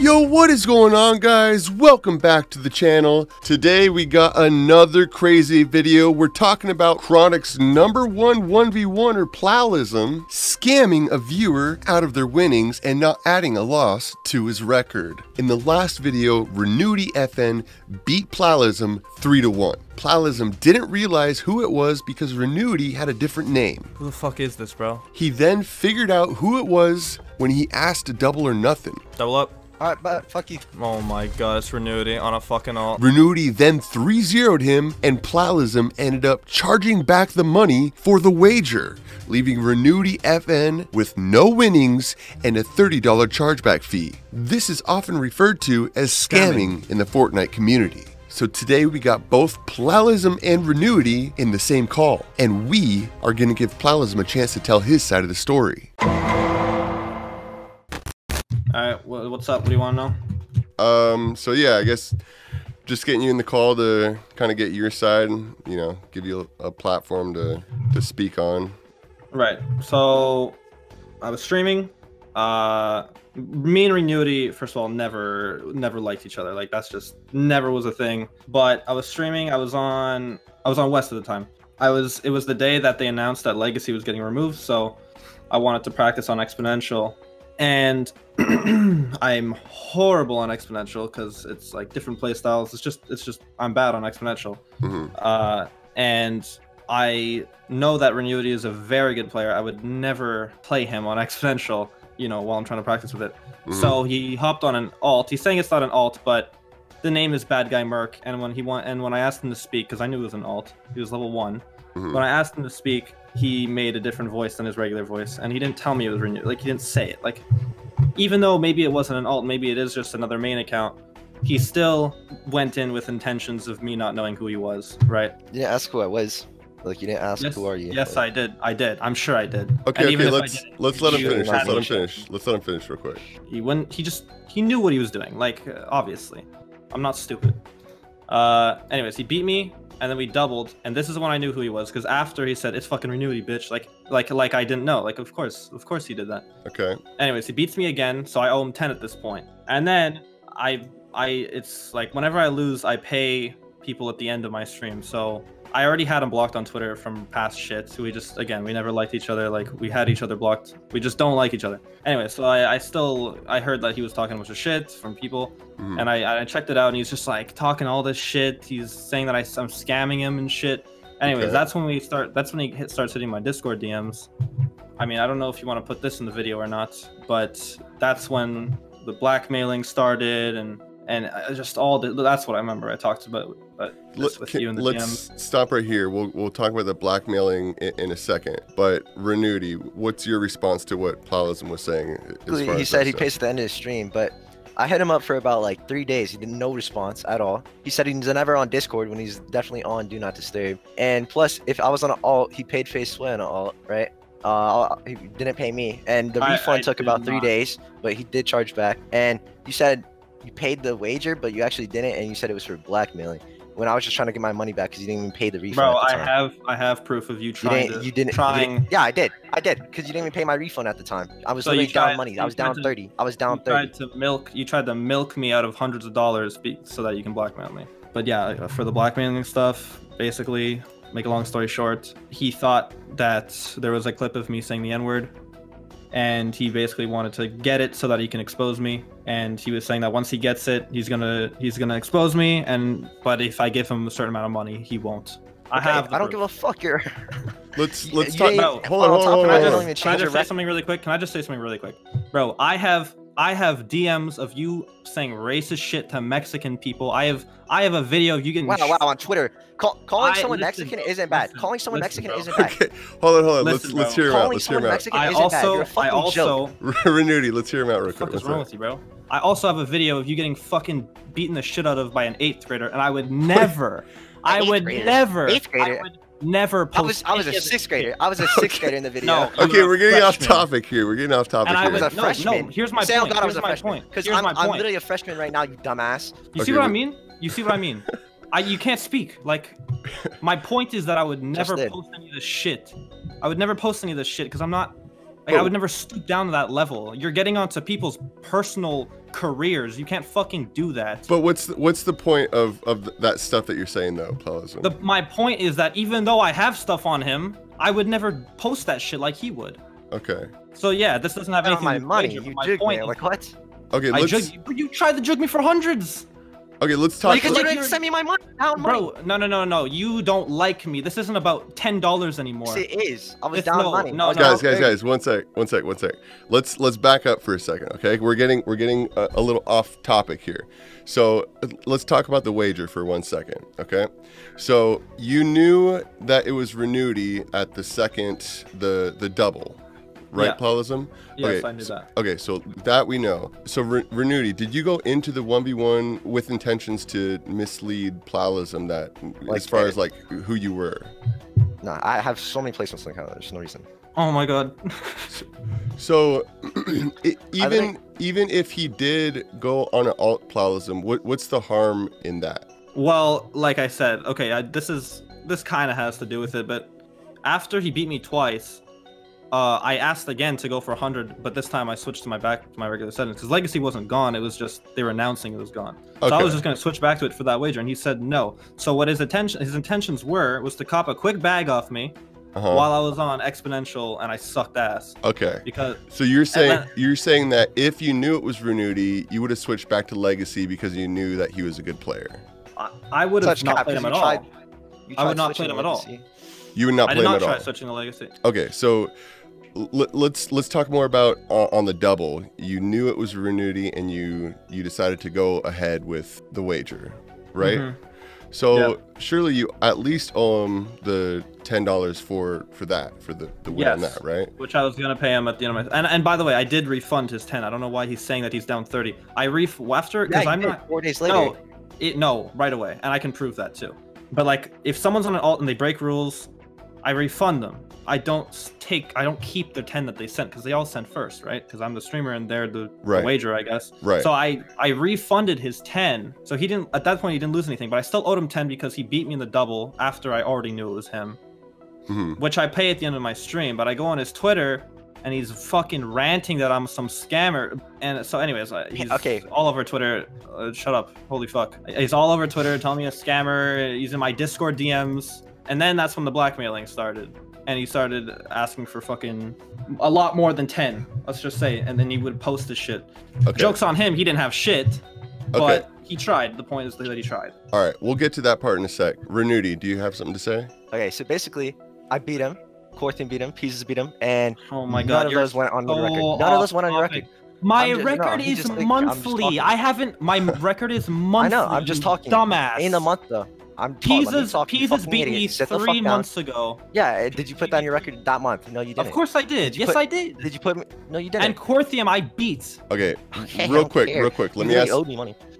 Yo, what is going on, guys? Welcome back to the channel. Today we got another crazy video. We're talking about Chronix #1 1v1 or plowlism, scamming a viewer out of their winnings and not adding a loss to his record. In the last video, Renuity FN beat plowlism 3-1. Plowlism didn't realize who it was because Renuity had a different name. Who the fuck is this, bro? He then figured out who it was when he asked to double or nothing. Double up. Alright, but fuck you. Oh my god, it's Renuity on a fucking ult. Renuity then 3-0'd him, and Plowlism ended up charging back the money for the wager, leaving Renuity FN with no winnings and a $30 chargeback fee. This is often referred to as scamming in the Fortnite community. So today we got both Plowlism and Renuity in the same call, and we are going to give Plowlism a chance to tell his side of the story. Alright, what's up? What do you want to know? So yeah, I guess just getting you in the call to kind of get your side and, you know, give you a platform to speak on. Right, so I was streaming. Me and Renuity, first of all, never liked each other. Like, that's just never was a thing. But I was streaming. I was on West at the time. It was the day that they announced that Legacy was getting removed, so I wanted to practice on Exponential. And I'm horrible on Exponential because it's like different play styles. It's just I'm bad on Exponential. Mm-hmm. And I know that Renuity is a very good player. I would never play him on Exponential, you know, while I'm trying to practice with it. Mm-hmm. So he hopped on an alt. He's saying it's not an alt, but the name is Bad Guy Merc. And when I asked him to speak, because I knew it was an alt, he was level 1. Mm-hmm. When I asked him to speak, he made a different voice than his regular voice, and he didn't tell me it was Renuity. Like, he didn't say it. Like, even though maybe it wasn't an alt, maybe it is just another main account, he still went in with intentions of me not knowing who he was, right? You didn't ask who I was. Like, you didn't ask, yes, who are you? Yes, like, I did. I'm sure I did. Okay, and okay, let's let him finish. Let's let him finish real quick. He knew what he was doing. Like, obviously. I'm not stupid. Anyways, he beat me. And then we doubled, and this is when I knew who he was, because after he said, "It's fucking Renuity, bitch," like I didn't know. Like, of course he did that. Okay. Anyways, he beats me again, so I owe him 10 at this point. And then it's like whenever I lose, I pay people at the end of my stream. So I already had him blocked on Twitter from past shit. So we never liked each other. Like, we had each other blocked. We just don't like each other. Anyway, so I heard that he was talking a bunch of shit from people. Mm. And I checked it out, and he's just like talking all this shit. He's saying that I'm scamming him and shit. Anyways, okay. That's when he starts hitting my Discord DMs. I mean, I don't know if you want to put this in the video or not, but that's when the blackmailing started, and just all the, that's what I remember. I talked about this with you in the DMs. Stop right here. We'll talk about the blackmailing in a second. But Renuity, what's your response to what Plowlism was saying? He said he pays at the end of the stream, but I hit him up for about like 3 days. He did no response at all. He said he's never on Discord when he's definitely on Do Not Disturb. And plus, if I was on an alt, he paid FaZe Sweat on an alt, right? He didn't pay me, and the refund took about 3 days, but he did charge back. And you said you paid the wager, but you actually didn't, and you said it was for blackmailing, when I was just trying to get my money back because you didn't even pay the refund. Bro, I have proof of you trying. Yeah, I did, because you didn't even pay my refund at the time. I was literally down money. I was down 30. I was down 30. You tried to milk me out of hundreds of dollars so that you can blackmail me. But yeah, for the blackmailing stuff, basically, make a long story short, he thought that there was a clip of me saying the N-word, and he basically wanted to get it so that he can expose me. And he was saying that once he gets it, he's gonna expose me. But if I give him a certain amount of money, he won't. I don't give a fuck. Let's talk about. Hold on. Can I just say something really quick, bro? I have DMs of you saying racist shit to Mexican people. I have a video of you getting on Twitter. Calling someone Mexican isn't bad. Calling someone Mexican isn't bad. Okay. Hold on. Let's hear him out. Let's hear him out. I also Renuity, let's hear him out real quick. What's wrong with you, bro? I also have a video of you getting fucking beaten the shit out of by an 8th grader, and I would never. I would never post. I was a 6th grader. I was a 6th grader in the video. No, okay, we're getting off topic here. No, here's my point. Because I'm literally a freshman right now, you dumbass. You see what I mean? You see what I mean? You can't speak. Like, my point is that I would never post any of this shit. Because I'm not Like, I would never stoop down to that level. You're getting onto people's personal careers. You can't fucking do that. But what's the point of that stuff that you're saying, though, Plalism? My point is that even though I have stuff on him, I would never post that shit like he would. Okay. So yeah, this doesn't have anything to do with my money. You jigged me. Like, what? Okay, you tried to jig me for hundreds. Okay, let's talk. Because you didn't send me my money. Bro, no. You don't like me. This isn't about $10 anymore. Yes, it is. I was down money. No. Guys, one sec. Let's back up for a second, okay? We're getting a little off topic here. So let's talk about the wager for 1 second, okay? So you knew that it was Renuity at the second, the double. Right, yeah. Plalism? Yes, okay. I knew that. Okay, so that we know. So, Renuity, did you go into the 1v1 with intentions to mislead Plalism as far as, like, who you were? Nah, I have so many placements in the calendar. There's no reason. Oh, my God. So, even if he did go on an alt Plalism, what's the harm in that? Well, like I said, okay, this kind of has to do with it, but after he beat me twice... I asked again to go for 100, but this time I switched to my regular settings because Legacy wasn't gone. It was just they were announcing it was gone. Okay. So I was just gonna switch back to it for that wager, and he said no. So what his intentions was to cop a quick bag off me while I was on exponential, and I sucked ass. Okay. Because so you're saying that if you knew it was Renuity, you would have switched back to Legacy because you knew that he was a good player. I would have not played him at all. I would not play him at all. You would not play him at all. I did not try switching to Legacy. Okay, so. Let's talk more about on the double. You knew it was Renuity, and you decided to go ahead with the wager, right? Mm-hmm. So surely you at least owe him the $10 for the win on that, right? Which I was gonna pay him at the end of my. And by the way, I did refund his 10. I don't know why he's saying that he's down 30. I after because I'm not 4 days later. No, right away, and I can prove that too. But like, if someone's on an alt and they break rules, I refund them. I don't keep their 10 that they sent because they all sent first, right? Because I'm the streamer and they're the wager, I guess. Right. So I refunded his 10. So he didn't, at that point, he didn't lose anything, but I still owed him 10 because he beat me in the double after I already knew it was him, which I pay at the end of my stream. But I go on his Twitter and he's fucking ranting that I'm some scammer. And so anyways, he's all over Twitter. Shut up. Holy fuck. He's all over Twitter telling me a scammer. He's in my Discord DMs. And then that's when the blackmailing started. And he started asking for fucking a lot more than 10, let's just say. And then he would post this shit. Okay. Joke's on him, he didn't have shit, but he tried. The point is that he tried. All right, we'll get to that part in a sec. Renuity, do you have something to say? Okay, so basically, I beat him, Corthian beat him, Pieces beat him, and oh my God, none of those went on your record. None of those went on your record. My record is monthly. I haven't, my record is monthly. I know, I'm just talking. Dumbass. Ain't a month though. Pieces beat me 3 months ago. Yeah, did you put down your record that month? No, you didn't. Of course I did. Yes, I did. Did you put? No, you didn't. And Corthian, I beat. Okay, real quick.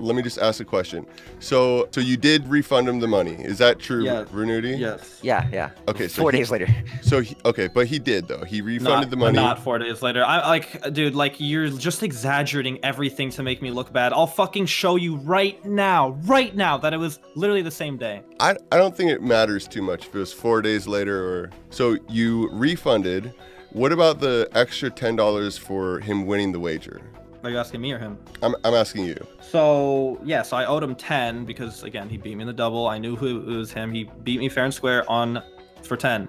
Let me just ask a question. So you did refund him the money? Is that true, Renuity? Yes. Yeah. Okay. So 4 days later. So but he did though. He refunded the money. Not 4 days later. I like, dude, like you're just exaggerating everything to make me look bad. I'll fucking show you right now, that it was literally the same day. I don't think it matters too much if it was 4 days later or so. You refunded. What about the extra $10 for him winning the wager? Are you asking me or him? I'm asking you. So so I owed him 10 because again he beat me in the double. I knew who it was him. He beat me fair and square for 10.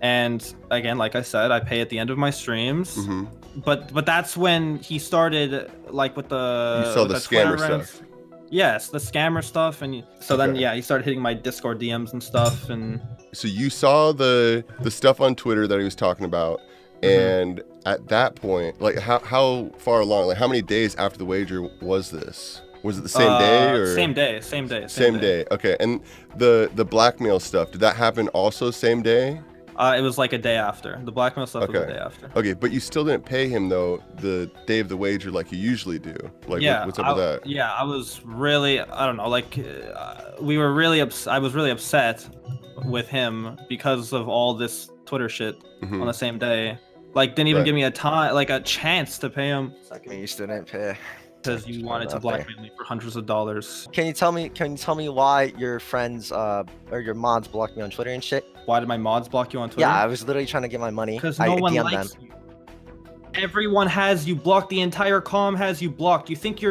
And again, like I said, I pay at the end of my streams. Mm-hmm. But that's when he started like with the scammer stuff. Yes, the scammer stuff, and so then he started hitting my Discord DMs and stuff, and so you saw the stuff on Twitter that he was talking about, and at that point, like how far along, like how many days after the wager was this? Was it the same day or same day? Okay, and the blackmail stuff, did that happen also same day? It was like a day after. The blackmail stuff was a day after. Okay, but you still didn't pay him, though, the day of the wager like you usually do. Like, what's up with that? Yeah, I was really, I don't know, like, I was really upset with him because of all this Twitter shit on the same day. Like, didn't even give me a chance to pay him. You still didn't pay. Because you wanted to blackmail me for hundreds of dollars. Can you tell me why your friends or your mods blocked me on Twitter and shit? Why did my mods block you on Twitter? Yeah, I was literally trying to get my money. Because no one likes you. everyone has you blocked. The entire comm has you blocked. You think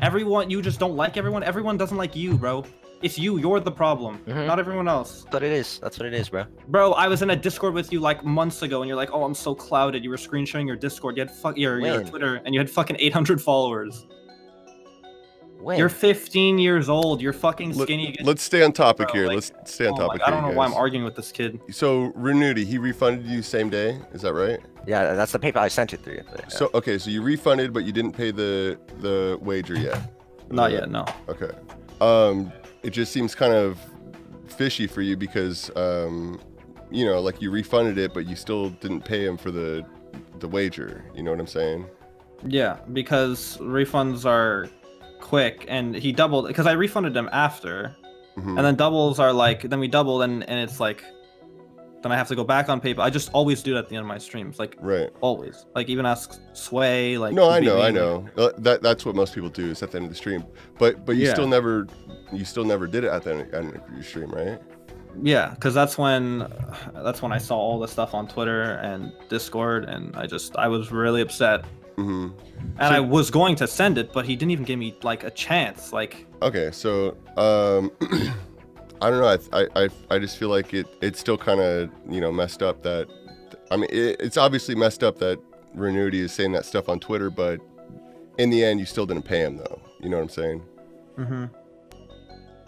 everyone, you just don't like everyone. Everyone doesn't like you, bro. It's you. You're the problem, not everyone else. But it is. That's what it is, bro. Bro, I was in a Discord with you like months ago, and you're like, "Oh, I'm so clouded." You were screen sharing your Discord. You had your Twitter, and you had fucking 800 followers. When? You're 15 years old. You're fucking skinny. Let's stay on topic here. Like, let's stay on topic here. I don't know why I'm arguing with this kid. So Renuity, he refunded you same day. Is that right? Yeah, that's the PayPal I sent it through. Yeah. So okay, so you refunded, but you didn't pay the wager yet. Not yet, no. Okay. It just seems kind of fishy for you because, you know, like you refunded it, but you still didn't pay him for the wager. You know what I'm saying? Yeah, because refunds are quick, and he doubled because I refunded him after, and then doubles are like, then we doubled, and it's like, then I have to go back on PayPal. I just always do it at the end of my streams, like always, like even ask Sway, like. No, I know. That's what most people do is at the end of the stream. But you still never did it at the end of your stream, right? Yeah, because that's when I saw all the stuff on Twitter and Discord, and I was really upset. And I was going to send it, but he didn't even give me like a chance. Like. Okay, so. I don't know. I just feel like it's still kind of, you know, messed up that, I mean, it's obviously messed up that Renuity is saying that stuff on Twitter, but in the end, you still didn't pay him though. You know what I'm saying?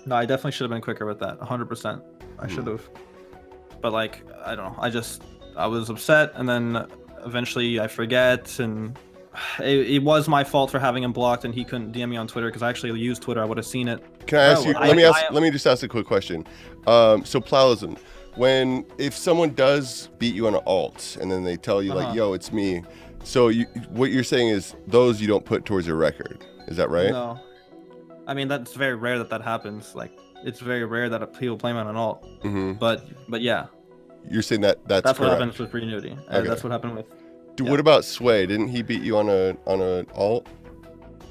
No, I definitely should have been quicker with that. 100%. I should have. But like, I don't know. I was upset, and then eventually I forget, and it was my fault for having him blocked, and he couldn't DM me on Twitter because I actually used Twitter. I would have seen it. Can I ask you? Let me just ask a quick question. So Plowism, if someone does beat you on an alt and then they tell you like, "Yo, it's me," so what you're saying is those you don't put towards your record. Is that right? No, I mean that's very rare that happens. Like it's very rare that people play me on an alt. But yeah, you're saying that's what happens with Renuity. Okay. That's what happened with. Dude, yeah. What about Sway? Didn't he beat you on an alt?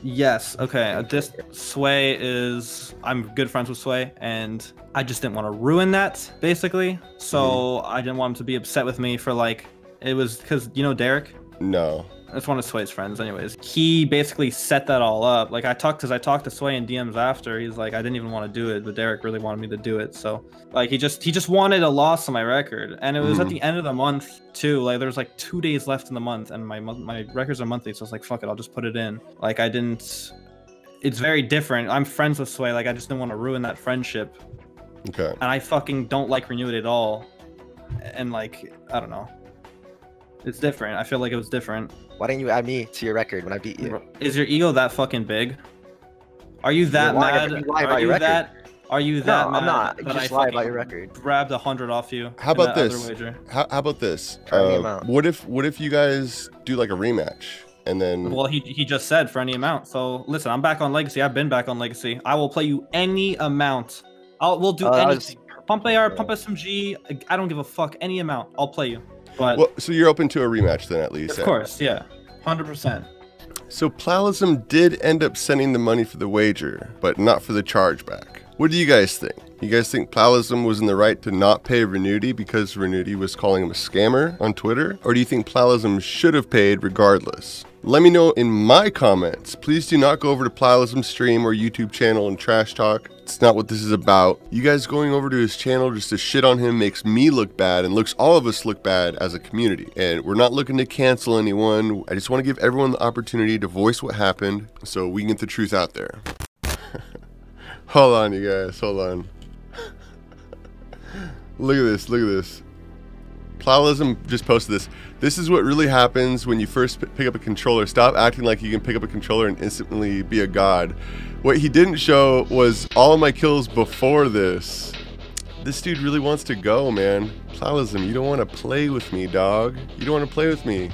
Yes. Okay. This Sway is. I'm good friends with Sway, and I just didn't want to ruin that, basically. So I didn't want him to be upset with me for like it was because you know Derek. No. It's one of Sway's friends, anyways. He basically set that all up. Like I talked to Sway in DMs after. He's like, I didn't even want to do it, but Derek really wanted me to do it. So like he just wanted a loss on my record, and it was at the end of the month too. Like there was like 2 days left in the month, and my records are monthly, so I was like, fuck it, I'll just put it in. Like I didn't. It's very different. I'm friends with Sway. Like I just didn't want to ruin that friendship. Okay. And I fucking don't like Renuity at all, and like I don't know. It's different. I feel like it was different. Why didn't you add me to your record when I beat you? Is your ego that fucking big? Are you that mad? Are you that mad? I'm not. That just lie about your record. Grabbed 100 off you. How about this? How about this? What if you guys do like a rematch and then? Well, he just said for any amount. So listen, I'm back on Legacy. I've been back on Legacy. I will play you any amount. We'll do anything. Pump AR, pump SMG. I don't give a fuck. Any amount, I'll play you. But, well, so you're open to a rematch then, at least. Of course, yeah, 100%. So Plowism did end up sending the money for the wager, but not for the chargeback. What do you guys think? You guys think Plowism was in the right to not pay Renuity because Renuity was calling him a scammer on Twitter, or do you think Plowism should have paid regardless? Let me know in my comments. Please do not go over to Plowism's stream or YouTube channel and trash talk. It's not what this is about. You guys going over to his channel just to shit on him makes me look bad and looks all of us look bad as a community. And we're not looking to cancel anyone. I just want to give everyone the opportunity to voice what happened so we can get the truth out there. Hold on, you guys. Hold on. Look at this. Look at this. Plowism just posted this. This is what really happens when you first pick up a controller. Stop acting like you can pick up a controller and instantly be a god. What he didn't show was all of my kills before this. This dude really wants to go, man. Plowism, you don't want to play with me, dog. You don't want to play with me.